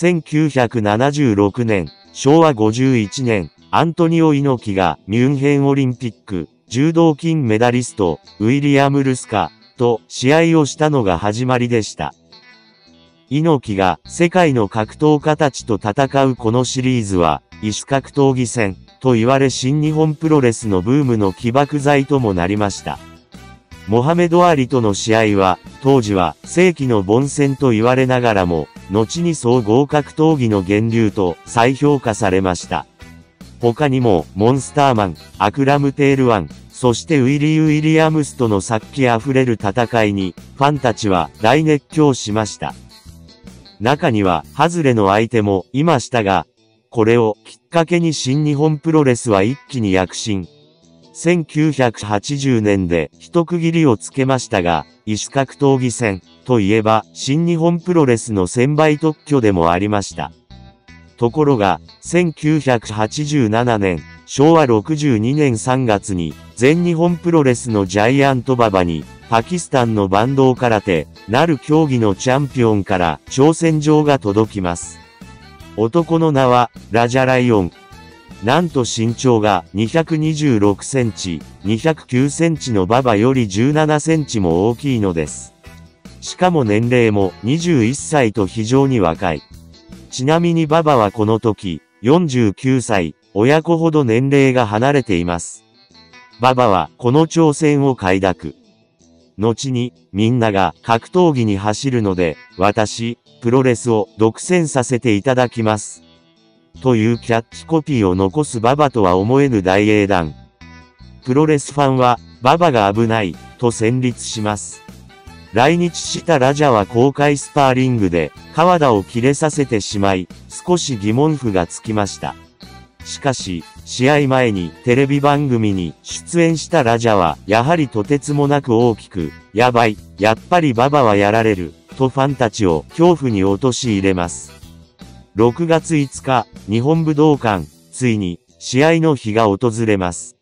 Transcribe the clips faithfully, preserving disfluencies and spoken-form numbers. せんきゅうひゃくななじゅうろくねん、しょうわごじゅういちねん、アントニオ猪木がミュンヘンオリンピック、柔道金メダリスト、ウィリアム・ルスカと試合をしたのが始まりでした。猪木が世界の格闘家たちと戦うこのシリーズは、異種格闘技戦と言われ新日本プロレスのブームの起爆剤ともなりました。モハメド・アリとの試合は、当時は世紀の凡戦と言われながらも、後に総合格闘技の源流と再評価されました。他にも、モンスターマン、アクラムテールワン、そしてウィリー・ウィリアムスとの殺気あふれる戦いに、ファンたちは大熱狂しました。中には、ハズレの相手もいましたが、これをきっかけに新日本プロレスは一気に躍進。せんきゅうひゃくはちじゅうねんで一区切りをつけましたが、異種格闘技戦といえば新日本プロレスのせんばい特許でもありました。ところが、せんきゅうひゃくはちじゅうななねん、しょうわろくじゅうにねんさんがつに全日本プロレスのジャイアント馬場に、パキスタンのバンド空手なる競技のチャンピオンから挑戦状が届きます。男の名は、ラジャライオン。なんと身長がにひゃくにじゅうろくセンチ、にひゃくきゅうセンチのババよりじゅうななセンチも大きいのです。しかも年齢もにじゅういっさいと非常に若い。ちなみにババはこの時、よんじゅうきゅうさい、親子ほど年齢が離れています。ババはこの挑戦を快諾。後に、みんなが格闘技に走るので、私、プロレスを独占させていただきます。というキャッチコピーを残すババとは思えぬ大英断。プロレスファンは、ババが危ない、と戦慄します。来日したラジャは公開スパーリングで、川田を切れさせてしまい、少し疑問符がつきました。しかし、試合前にテレビ番組に出演したラジャは、やはりとてつもなく大きく、やばい、やっぱりババはやられる、とファンたちを恐怖に陥れます。ろくがついつか、日本武道館、ついに、試合の日が訪れます。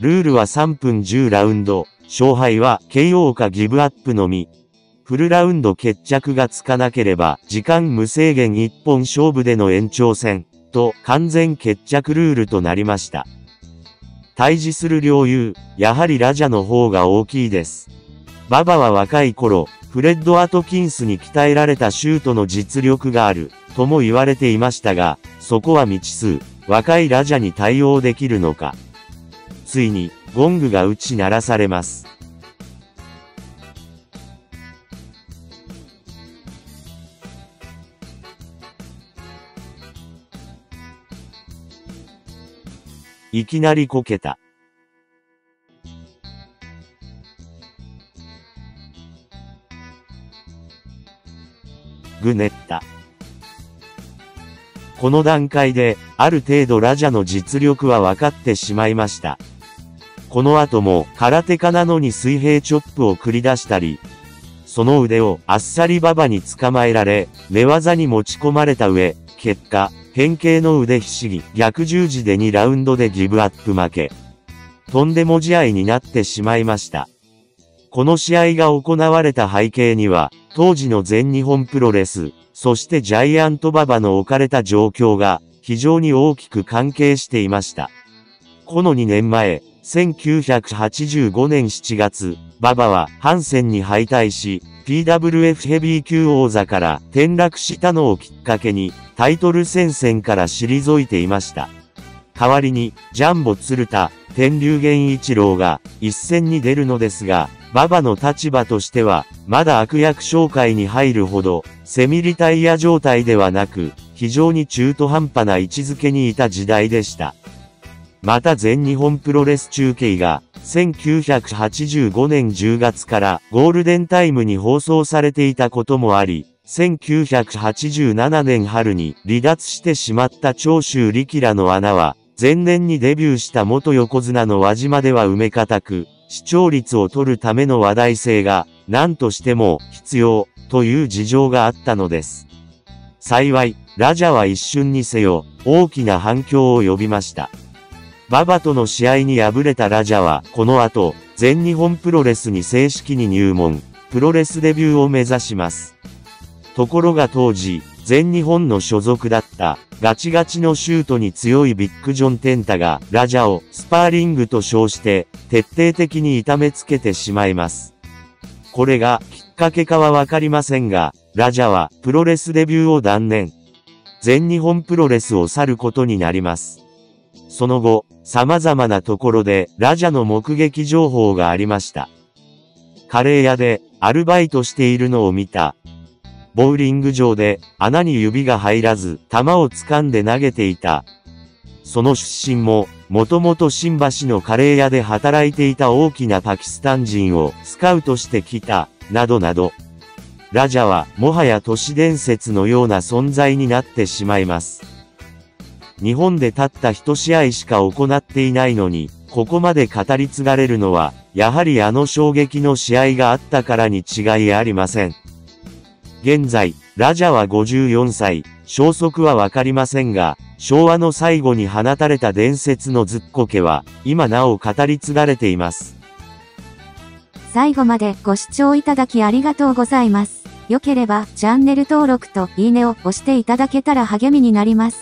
ルールはさんぷんじゅうラウンド、勝敗は ケーオー かギブアップのみ。フルラウンド決着がつかなければ、時間無制限いっぽん勝負での延長戦。と完全決着ルールとなりました。対峙する両雄、やはりラジャの方が大きいです。ババは若い頃、フレッド・アトキンスに鍛えられたシュートの実力がある、とも言われていましたが、そこは未知数、若いラジャに対応できるのか。ついに、ゴングが打ち鳴らされます。いきなりこけた。ぐねった。この段階で、ある程度ラジャの実力は分かってしまいました。この後も、空手家なのに水平チョップを繰り出したり、その腕をあっさりババに捕まえられ、寝技に持ち込まれた上、結果、変形の腕ひしぎ、逆十字でにラウンドでギブアップ負け。とんでも試合になってしまいました。この試合が行われた背景には、当時の全日本プロレス、そしてジャイアント馬場の置かれた状況が、非常に大きく関係していました。このにねんまえ、せんきゅうひゃくはちじゅうごねんしちがつ、馬場はハンセンに敗退し、ピーダブリューエフ ヘビー級王座から転落したのをきっかけに、タイトル戦線から退いていました。代わりに、ジャンボ鶴田、天竜源一郎が一戦に出るのですが、馬場の立場としては、まだ悪役紹介に入るほど、セミリタイヤ状態ではなく、非常に中途半端な位置づけにいた時代でした。また全日本プロレス中継が、せんきゅうひゃくはちじゅうごねんじゅうがつからゴールデンタイムに放送されていたこともあり、せんきゅうひゃくはちじゅうななねん春に離脱してしまった長州力らの穴は、前年にデビューした元横綱の輪島では埋めかたく、視聴率を取るための話題性が、何としても必要、という事情があったのです。幸い、ラジャは一瞬にせよ、大きな反響を呼びました。ババとの試合に敗れたラジャは、この後、全日本プロレスに正式に入門、プロレスデビューを目指します。ところが当時、全日本の所属だった、ガチガチのシュートに強いビッグジョン・テンタが、ラジャを、スパーリングと称して、徹底的に痛めつけてしまいます。これが、きっかけかはわかりませんが、ラジャは、プロレスデビューを断念。全日本プロレスを去ることになります。その後、様々なところで、ラジャの目撃情報がありました。カレー屋で、アルバイトしているのを見た。ボウリング場で、穴に指が入らず、球を掴んで投げていた。その出身も、もともと新橋のカレー屋で働いていた大きなパキスタン人をスカウトしてきた、などなど。ラジャは、もはや都市伝説のような存在になってしまいます。日本でたった一試合しか行っていないのに、ここまで語り継がれるのは、やはりあの衝撃の試合があったからに違いありません。現在、ラジャはごじゅうよんさい、消息はわかりませんが、昭和の最後に放たれた伝説のズッコケは、今なお語り継がれています。最後までご視聴いただきありがとうございます。良ければ、チャンネル登録といいねを押していただけたら励みになります。